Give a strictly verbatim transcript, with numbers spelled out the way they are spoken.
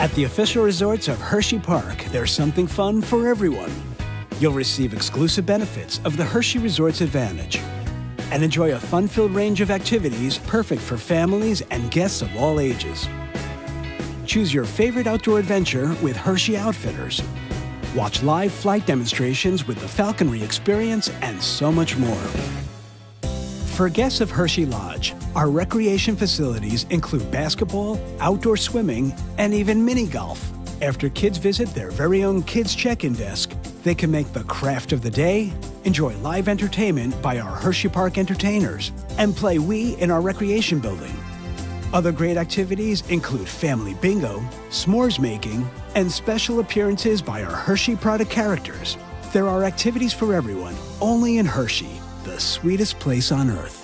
At the official resorts of Hershey Park, there's something fun for everyone. You'll receive exclusive benefits of the Hershey Resorts Advantage and enjoy a fun-filled range of activities perfect for families and guests of all ages. Choose your favorite outdoor adventure with Hershey Outfitters. Watch live flight demonstrations with the Falconry Experience and so much more. For guests of Hershey Lodge, our recreation facilities include basketball, outdoor swimming, and even mini golf. After kids visit their very own kids' check-in desk, they can make the craft of the day, enjoy live entertainment by our Hershey Park entertainers, and play Wii in our recreation building. Other great activities include family bingo, s'mores making, and special appearances by our Hershey product characters. There are activities for everyone, only in Hershey, the sweetest place on earth.